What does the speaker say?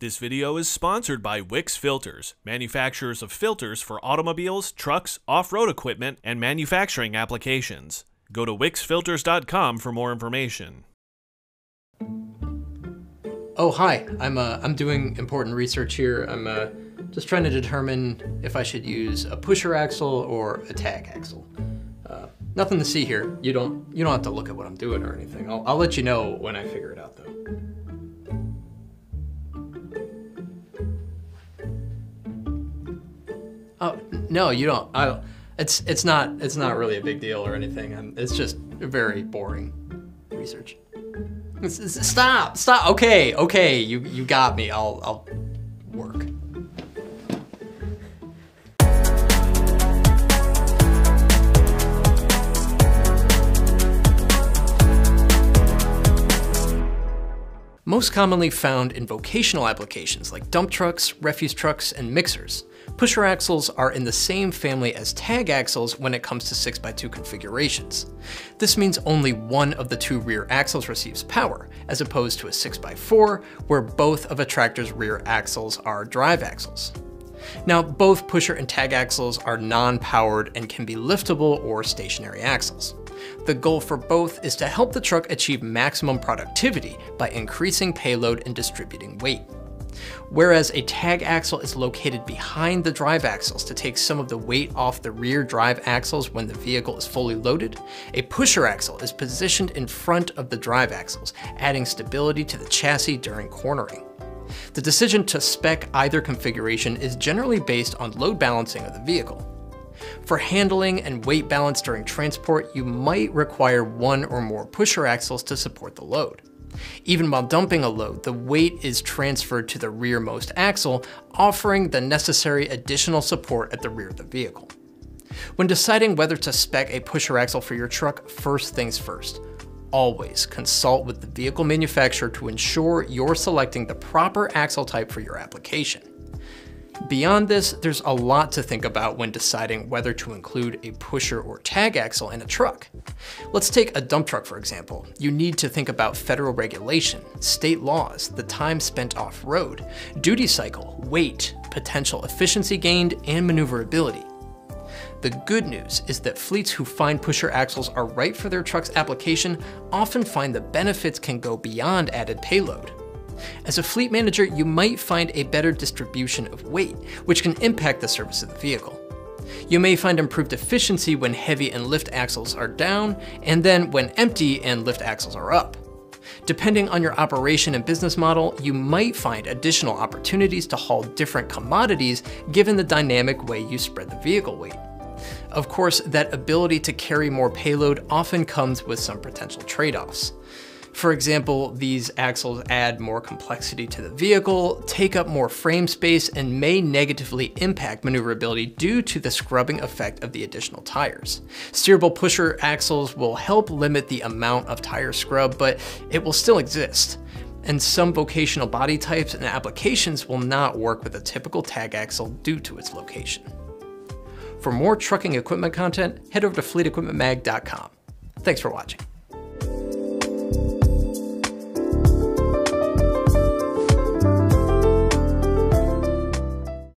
This video is sponsored by Wix Filters, manufacturers of filters for automobiles, trucks, off-road equipment, and manufacturing applications. Go to wixfilters.com for more information. Oh, hi. I'm doing important research here. I'm just trying to determine if I should use a pusher axle or a tag axle. Nothing to see here. You don't have to look at what I'm doing or anything. I'll let you know when I figure it out, though. Oh, no, you don't. It's not really a big deal or anything. It's just very boring research. Stop. Okay. You got me. I'll work. Most commonly found in vocational applications like dump trucks, refuse trucks, and mixers. Pusher axles are in the same family as tag axles when it comes to 6x2 configurations. This means only one of the two rear axles receives power, as opposed to a 6x4, where both of a tractor's rear axles are drive axles. Now, both pusher and tag axles are non-powered and can be liftable or stationary axles. The goal for both is to help the truck achieve maximum productivity by increasing payload and distributing weight. Whereas a tag axle is located behind the drive axles to take some of the weight off the rear drive axles when the vehicle is fully loaded, a pusher axle is positioned in front of the drive axles, adding stability to the chassis during cornering. The decision to spec either configuration is generally based on load balancing of the vehicle. For handling and weight balance during transport, you might require one or more pusher axles to support the load. Even while dumping a load, the weight is transferred to the rearmost axle, offering the necessary additional support at the rear of the vehicle. When deciding whether to spec a pusher axle for your truck, first things first. Always consult with the vehicle manufacturer to ensure you're selecting the proper axle type for your application. Beyond this, there's a lot to think about when deciding whether to include a pusher or tag axle in a truck. Let's take a dump truck, for example. You need to think about federal regulation, state laws, the time spent off-road, duty cycle, weight, potential efficiency gained, and maneuverability. The good news is that fleets who find pusher axles are right for their truck's application often find the benefits can go beyond added payload. As a fleet manager, you might find a better distribution of weight, which can impact the service of the vehicle. You may find improved efficiency when heavy and lift axles are down, and then when empty and lift axles are up. Depending on your operation and business model, you might find additional opportunities to haul different commodities given the dynamic way you spread the vehicle weight. Of course, that ability to carry more payload often comes with some potential trade-offs. For example, these axles add more complexity to the vehicle, take up more frame space, and may negatively impact maneuverability due to the scrubbing effect of the additional tires. Steerable pusher axles will help limit the amount of tire scrub, but it will still exist. And some vocational body types and applications will not work with a typical tag axle due to its location. For more trucking equipment content, head over to fleetequipmentmag.com. Thanks for watching.